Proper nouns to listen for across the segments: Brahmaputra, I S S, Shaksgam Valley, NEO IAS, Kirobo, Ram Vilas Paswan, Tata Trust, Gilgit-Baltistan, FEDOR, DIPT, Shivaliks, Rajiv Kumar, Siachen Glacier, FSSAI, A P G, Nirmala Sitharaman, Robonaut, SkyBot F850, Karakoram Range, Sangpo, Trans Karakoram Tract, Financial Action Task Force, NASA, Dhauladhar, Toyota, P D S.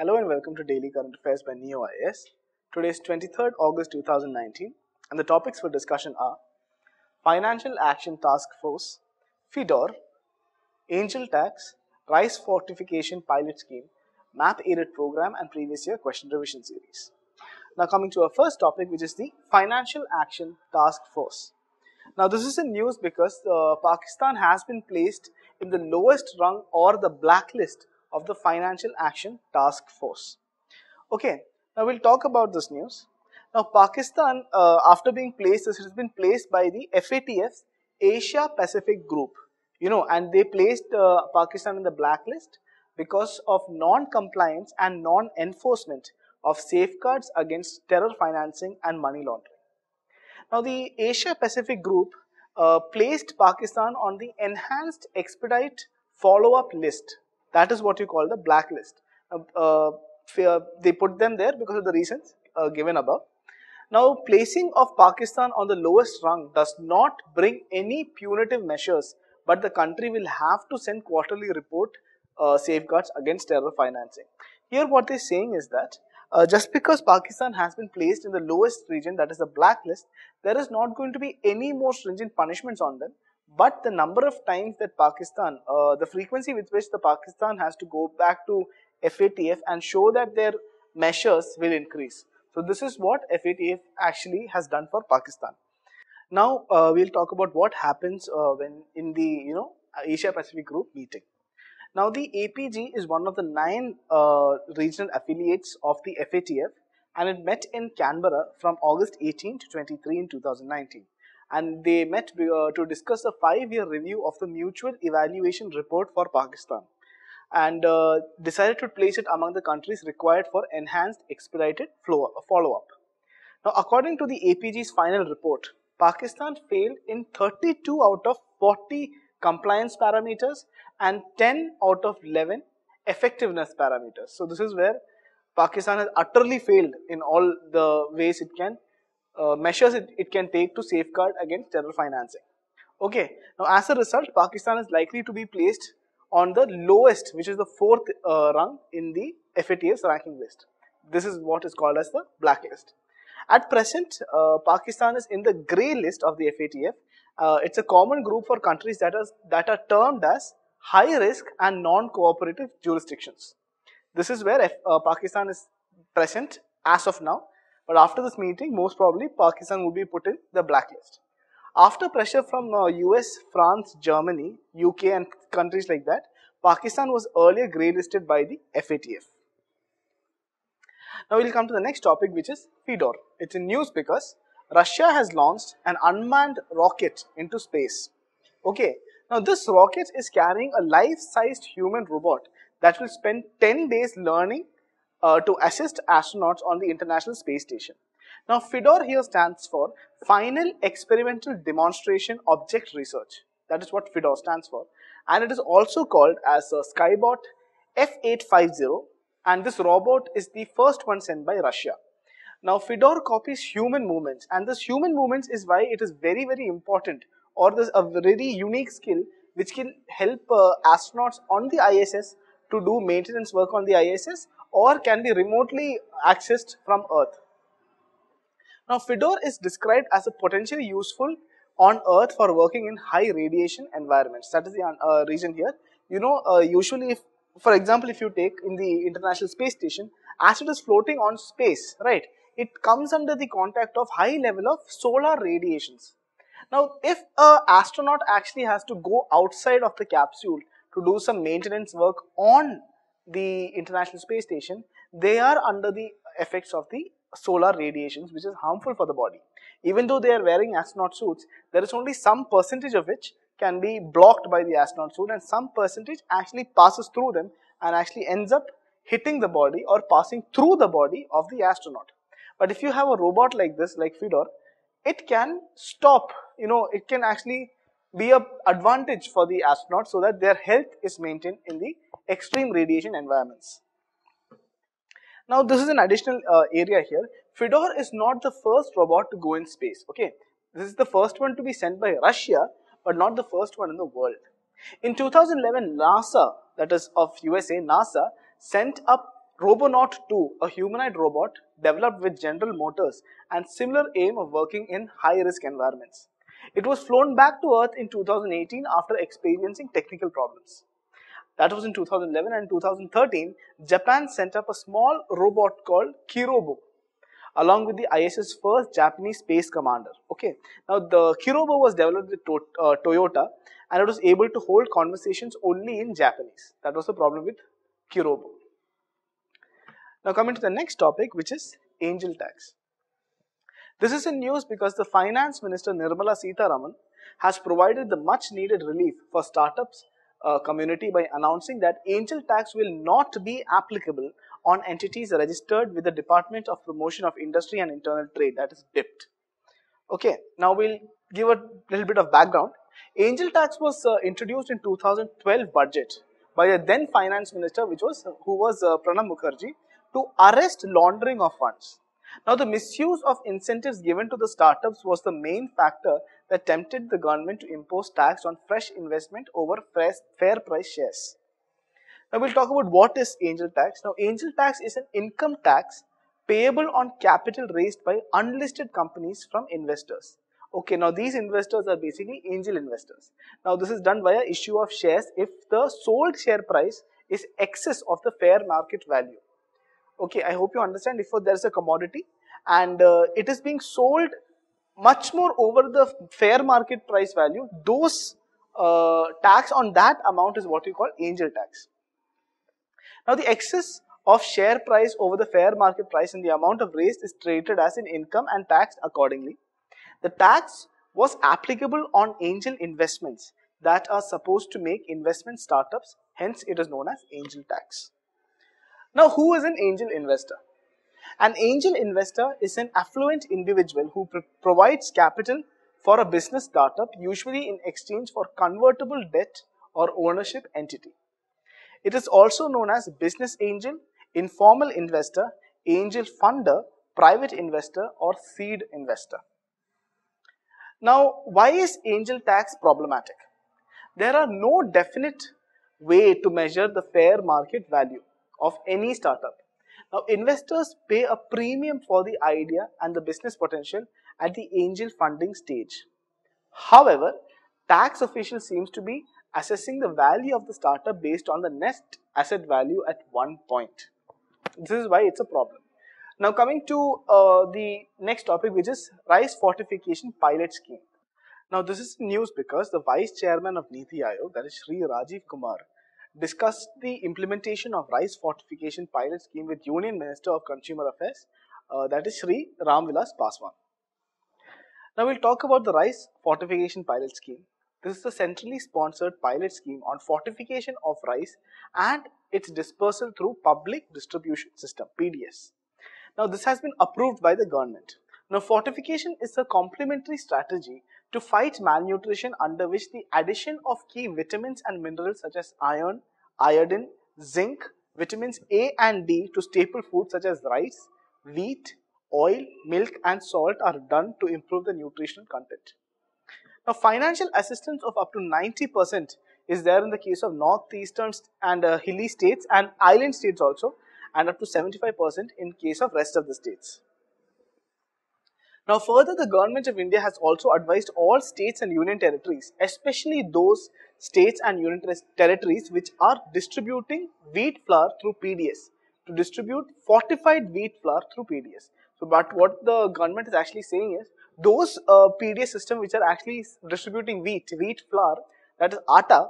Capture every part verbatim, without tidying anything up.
Hello and welcome to Daily Current Affairs by NEO I A S. Today is twenty-third August two thousand nineteen and the topics for discussion are Financial Action Task Force, FEDOR, Angel Tax, Rice Fortification Pilot Scheme, Map Aided Program and Previous Year Question Revision Series. Now coming to our first topic, which is the Financial Action Task Force. Now this is in news because uh, Pakistan has been placed in the lowest rung or the blacklist of the Financial Action Task Force. Okay, now we'll talk about this news. Now Pakistan, uh, after being placed, this has been placed by the F A T F's Asia Pacific Group. You know, and they placed uh, Pakistan in the blacklist because of non-compliance and non-enforcement of safeguards against terror financing and money laundering. Now, the Asia Pacific Group uh, placed Pakistan on the Enhanced Expedite Follow-Up List. That is what you call the blacklist. Uh, uh, they put them there because of the reasons uh, given above. Now, placing of Pakistan on the lowest rung does not bring any punitive measures, but the country will have to send quarterly report uh, safeguards against terror financing. Here, what they're saying is that Uh, just because Pakistan has been placed in the lowest region, that is the blacklist, there is not going to be any more stringent punishments on them. But the number of times that Pakistan, uh, the frequency with which the Pakistan has to go back to F A T F and show that their measures will increase. So this is what F A T F actually has done for Pakistan. Now uh, we'll talk about what happens uh, when in the you know Asia Pacific Group meeting. Now, the A P G is one of the nine uh, regional affiliates of the F A T F, and it met in Canberra from August eighteenth to twenty-third in two thousand nineteen. And they met uh, to discuss a five-year review of the mutual evaluation report for Pakistan, and uh, decided to place it among the countries required for enhanced expedited follow-up. Now, according to the A P G's final report, Pakistan failed in thirty-two out of forty compliance parameters and ten out of eleven effectiveness parameters. So this is where Pakistan has utterly failed in all the ways it can, uh, measures it, it can take to safeguard against terror financing. Okay, now as a result, Pakistan is likely to be placed on the lowest, which is the fourth uh, rung in the F A T F's ranking list. This is what is called as the blacklist. At present, uh, Pakistan is in the grey list of the F A T F. Uh, it's a common group for countries that are, that are termed as high risk and non-cooperative jurisdictions. This is where F, uh, Pakistan is present as of now, but after this meeting, most probably Pakistan will be put in the blacklist. After pressure from uh, U S, France, Germany, U K and countries like that, Pakistan was earlier grey-listed by the F A T F. Now we'll come to the next topic, which is FEDOR. It's in news because Russia has launched an unmanned rocket into space. Okay, now this rocket is carrying a life-sized human robot that will spend ten days learning uh, to assist astronauts on the International Space Station. Now FEDOR here stands for Final Experimental Demonstration Object Research. That is what FEDOR stands for. And it is also called as a SkyBot F eight fifty, and this robot is the first one sent by Russia. Now, FEDOR copies human movements, and this human movements is why it is very, very important, or this a very unique skill which can help uh, astronauts on the I S S to do maintenance work on the I S S, or can be remotely accessed from Earth. Now, FEDOR is described as a potentially useful on Earth for working in high radiation environments. That is the uh, reason here. You know, uh, usually, if, for example, if you take in the International Space Station, as it is floating on space, right? It comes under the contact of high level of solar radiations. Now, if an astronaut actually has to go outside of the capsule to do some maintenance work on the International Space Station, they are under the effects of the solar radiations, which is harmful for the body. Even though they are wearing astronaut suits, there is only some percentage of which can be blocked by the astronaut suit, and some percentage actually passes through them and actually ends up hitting the body or passing through the body of the astronaut. But if you have a robot like this, like FEDOR, it can stop, you know, it can actually be an advantage for the astronauts so that their health is maintained in the extreme radiation environments. Now, this is an additional uh, area here. FEDOR is not the first robot to go in space, okay? This is the first one to be sent by Russia, but not the first one in the world. In two thousand eleven, NASA, that is of U S A, NASA, sent up Robonaut two, a humanoid robot developed with General Motors and similar aim of working in high-risk environments. It was flown back to Earth in two thousand eighteen after experiencing technical problems. That was in two thousand eleven, and in two thousand thirteen, Japan sent up a small robot called Kirobo, along with the I S S first Japanese space commander. Okay, now the Kirobo was developed with to uh, Toyota, and it was able to hold conversations only in Japanese. That was the problem with Kirobo. Now coming to the next topic, which is angel tax. This is in news because the Finance Minister Nirmala Sitharaman has provided the much needed relief for startups uh, community by announcing that angel tax will not be applicable on entities registered with the Department of Promotion of Industry and Internal Trade, that is D I P T. Okay, now we'll give a little bit of background. Angel tax was uh, introduced in two thousand twelve budget by the then Finance Minister, which was who was uh, Pranab Mukherjee, to arrest laundering of funds. Now, the misuse of incentives given to the startups was the main factor that tempted the government to impose tax on fresh investment over fair price shares. Now, we'll talk about what is angel tax. Now, angel tax is an income tax payable on capital raised by unlisted companies from investors. Okay, now these investors are basically angel investors. Now, this is done via issue of shares if the sold share price is excess of the fair market value. Okay, I hope you understand. If there is a commodity and uh, it is being sold much more over the fair market price value, those uh, tax on that amount is what you call angel tax. Now, the excess of share price over the fair market price and the amount of raised is treated as an income and taxed accordingly. The tax was applicable on angel investments that are supposed to make investment startups, hence it is known as angel tax. Now, who is an angel investor? An angel investor is an affluent individual who pr provides capital for a business startup, usually in exchange for convertible debt or ownership entity. It is also known as business angel, informal investor, angel funder, private investor, or seed investor. Now, why is angel tax problematic? There are no definite way to measure the fair market value of any startup. Now, investors pay a premium for the idea and the business potential at the angel funding stage. However, tax officials seems to be assessing the value of the startup based on the net asset value at one point. This is why it's a problem. Now, coming to uh, the next topic, which is rice fortification pilot scheme. Now, this is news because the vice chairman of Niti Aayog, that is Shri Rajiv Kumar, discussed the implementation of rice fortification pilot scheme with Union Minister of Consumer Affairs, uh, that is Shri Ram Vilas Paswan. Now, we'll talk about the rice fortification pilot scheme. This is a centrally sponsored pilot scheme on fortification of rice and its dispersal through public distribution system, P D S. Now, this has been approved by the government. Now, fortification is a complementary strategy to fight malnutrition, under which the addition of key vitamins and minerals such as iron, iodine, zinc, vitamins A and D to staple foods such as rice, wheat, oil, milk and salt are done to improve the nutritional content. Now, financial assistance of up to ninety percent is there in the case of northeastern and uh, hilly states and island states also, and up to seventy-five percent in case of rest of the states. Now, further, the government of India has also advised all states and union territories, especially those states and union ter territories which are distributing wheat flour through P D S, to distribute fortified wheat flour through P D S. So, but what the government is actually saying is, those uh, P D S systems which are actually distributing wheat, wheat flour, that is atta,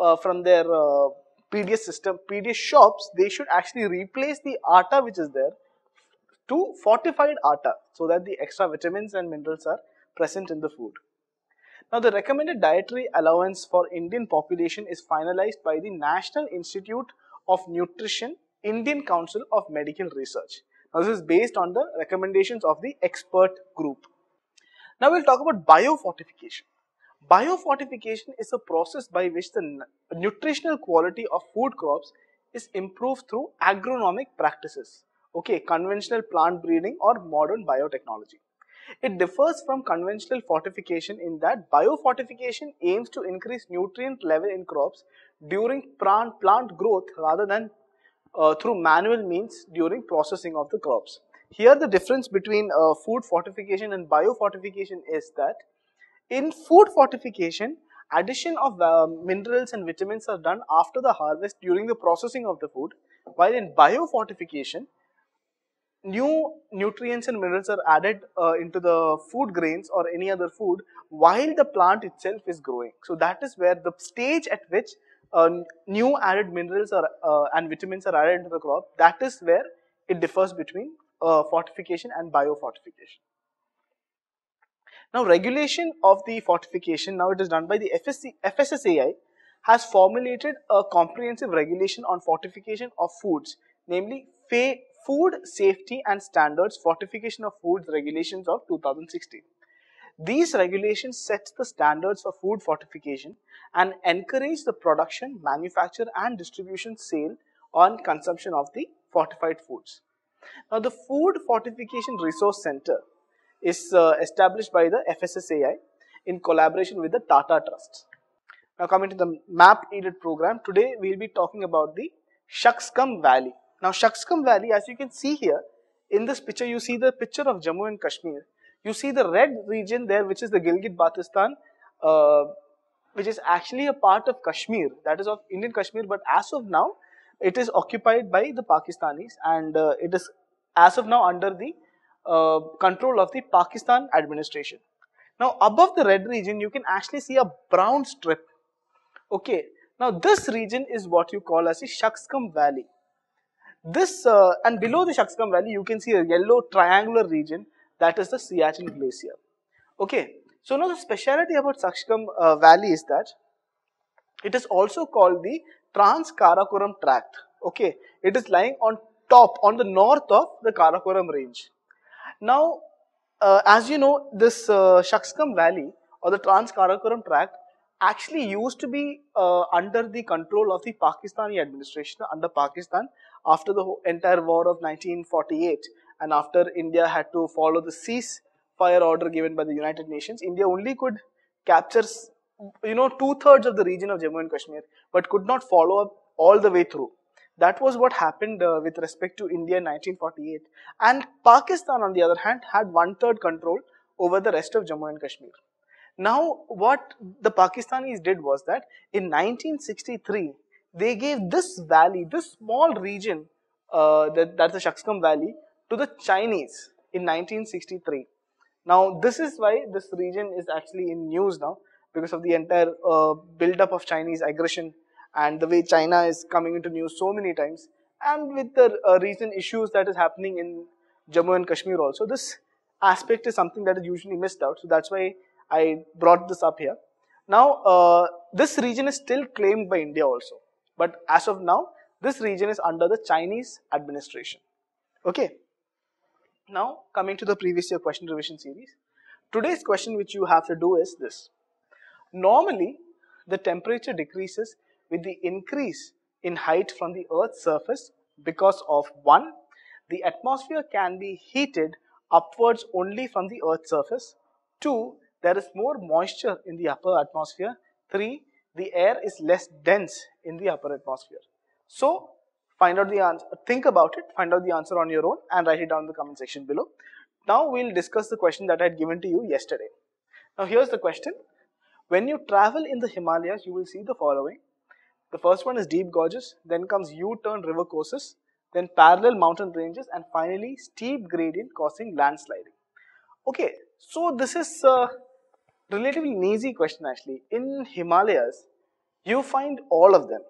uh, from their uh, P D S system, P D S shops, they should actually replace the atta which is there to fortified atta, so that the extra vitamins and minerals are present in the food. Now, the recommended dietary allowance for Indian population is finalized by the National Institute of Nutrition, Indian Council of Medical Research. Now, this is based on the recommendations of the expert group. Now, we'll talk about biofortification. Biofortification is a process by which the nutritional quality of food crops is improved through agronomic practices. Okay, conventional plant breeding or modern biotechnology. It differs from conventional fortification in that biofortification aims to increase nutrient level in crops during plant, plant growth rather than uh, through manual means during processing of the crops. Here the difference between uh, food fortification and biofortification is that in food fortification, addition of uh, minerals and vitamins are done after the harvest during the processing of the food, while in biofortification, new nutrients and minerals are added uh, into the food grains or any other food while the plant itself is growing. So that is where the stage at which uh, new added minerals are, uh, and vitamins are added into the crop, that is where it differs between uh, fortification and biofortification. Now regulation of the fortification, now it is done by the F S S A I, has formulated a comprehensive regulation on fortification of foods, namely Food Safety and Standards Fortification of Foods Regulations of two thousand sixteen. These regulations set the standards for food fortification and encourage the production, manufacture and distribution, sale and consumption of the fortified foods. Now the Food Fortification Resource Center is uh, established by the F S S A I in collaboration with the Tata Trust. Now coming to the map aided program, today we will be talking about the Shaksgam Valley. Now Shaksgam Valley, as you can see here, in this picture you see the picture of Jammu and Kashmir. You see the red region there, which is the Gilgit-Baltistan, uh, which is actually a part of Kashmir, that is of Indian Kashmir, but as of now it is occupied by the Pakistanis and uh, it is as of now under the uh, control of the Pakistan administration. Now above the red region you can actually see a brown strip. Okay, now this region is what you call as the Shaksgam Valley. This uh, and below the Shaksgam Valley you can see a yellow triangular region, that is the Siachen Glacier. Okay, so now the speciality about Shaksgam uh, Valley is that it is also called the Trans Karakoram Tract. Okay, it is lying on top, on the north of the Karakoram Range. Now uh, as you know, this uh, Shaksgam Valley or the Trans Karakoram Tract actually used to be uh, under the control of the Pakistani administration, under Pakistan, after the entire war of nineteen forty-eight, and after India had to follow the ceasefire order given by the United Nations. India only could capture, you know, two-thirds of the region of Jammu and Kashmir, but could not follow up all the way through. That was what happened uh, with respect to India in nineteen forty-eight. And Pakistan, on the other hand, had one-third control over the rest of Jammu and Kashmir. Now, what the Pakistanis did was that in nineteen sixty-three, they gave this valley, this small region, uh, that, that's the Shaksgam Valley, to the Chinese in nineteen sixty-three. Now, this is why this region is actually in news now, because of the entire uh, build-up of Chinese aggression and the way China is coming into news so many times, and with the uh, recent issues that is happening in Jammu and Kashmir also. This aspect is something that is usually missed out, so that's why I brought this up here. Now, uh, this region is still claimed by India also. But as of now, this region is under the Chinese administration. Okay. Now, coming to the previous year question revision series. Today's question which you have to do is this. Normally, the temperature decreases with the increase in height from the Earth's surface because of one. The atmosphere can be heated upwards only from the Earth's surface. two. There is more moisture in the upper atmosphere. three. The air is less dense in the upper atmosphere. So, find out the answer, think about it, find out the answer on your own and write it down in the comment section below. Now, we will discuss the question that I had given to you yesterday. Now, here is the question. When you travel in the Himalayas, you will see the following. The first one is deep gorges, then comes U-turn river courses, then parallel mountain ranges, and finally, steep gradient causing landsliding. Okay, so this is... Uh, Relatively an easy question actually. In Himalayas, you find all of them.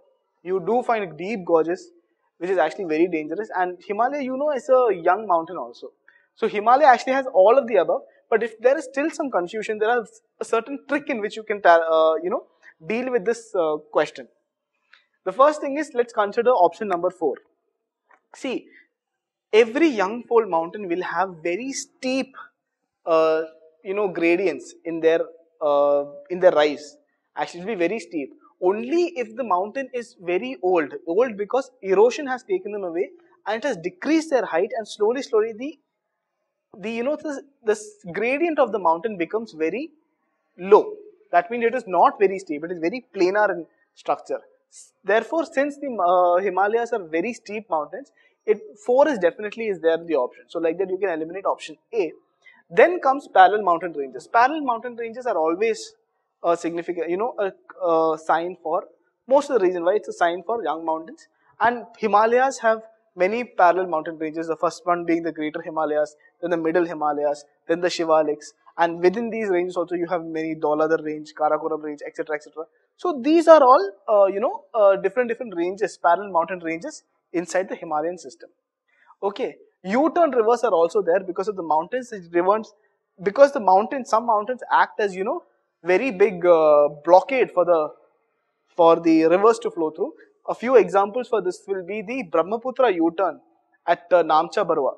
You do find deep gorges, which is actually very dangerous. And Himalaya, you know, is a young mountain also. So Himalaya actually has all of the above. But if there is still some confusion, there are a certain trick in which you can, uh, you know, deal with this uh, question. The first thing is, let's consider option number four. See, every Yangpol mountain will have very steep Uh, you know, gradients in their, uh, in their rise. Actually, it will be very steep. Only if the mountain is very old, old because erosion has taken them away and it has decreased their height, and slowly, slowly the, the you know, this, this gradient of the mountain becomes very low. That means it is not very steep, it is very planar in structure. Therefore, since the uh, Himalayas are very steep mountains, it four is definitely is there the option. So like that you can eliminate option A. Then comes parallel mountain ranges. Parallel mountain ranges are always a significant, you know, a, a sign for most of the reason why it's a sign for young mountains. And Himalayas have many parallel mountain ranges, the first one being the Greater Himalayas, then the Middle Himalayas, then the Shivaliks, and within these ranges also you have many Dhauladhar range, Karakoram range, et cetera, et cetera. So these are all, uh, you know, uh, different different ranges, parallel mountain ranges inside the Himalayan system. Okay, U-turn rivers are also there because of the mountains, reverse, because the mountains, some mountains act as, you know, very big uh, blockade for the, for the rivers to flow through. A few examples for this will be the Brahmaputra U-turn at uh, Namcha Barwa.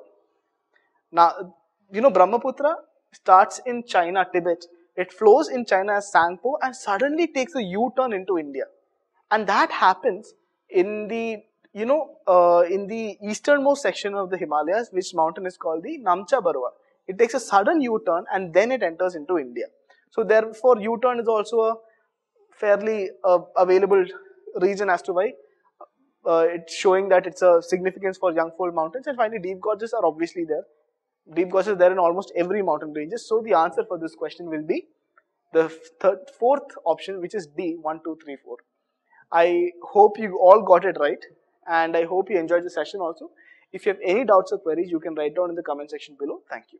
Now, you know, Brahmaputra starts in China, Tibet. It flows in China as Sangpo and suddenly takes a U-turn into India. And that happens in the, you know, uh, in the easternmost section of the Himalayas, which mountain is called the Namcha Barwa. It takes a sudden U-turn and then it enters into India. So therefore, U-turn is also a fairly uh, available region as to why uh, it's showing that it's a significance for Yangfold mountains. And finally, deep gorges are obviously there. Deep gorges are there in almost every mountain ranges. So the answer for this question will be the third, fourth option, which is D, one, two, three, four. I hope you all got it right and I hope you enjoyed the session also. If you have any doubts or queries, you can write down in the comment section below. Thank you.